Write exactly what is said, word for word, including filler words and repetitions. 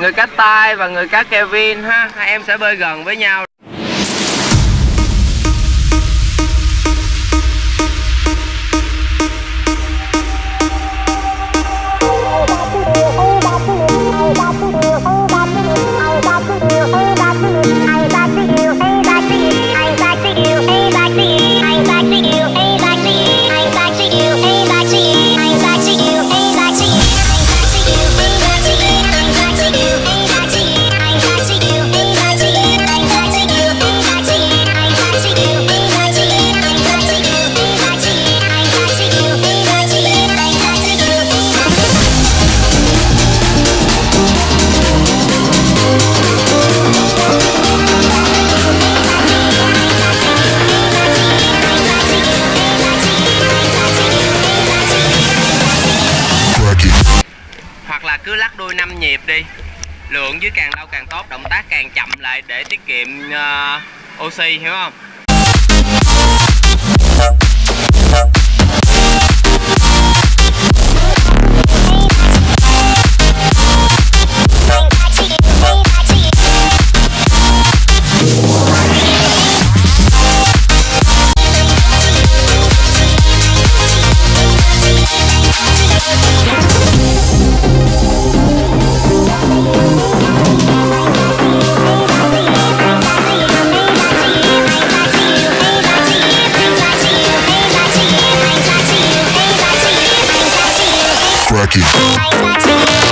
Người cá tai và người cá Kevin ha, hai em sẽ bơi gần với nhau. Cứ lắc đuôi năm nhịp đi, lượng dưới càng lâu càng tốt, động tác càng chậm lại để tiết kiệm uh, oxy, hiểu không? Rocky.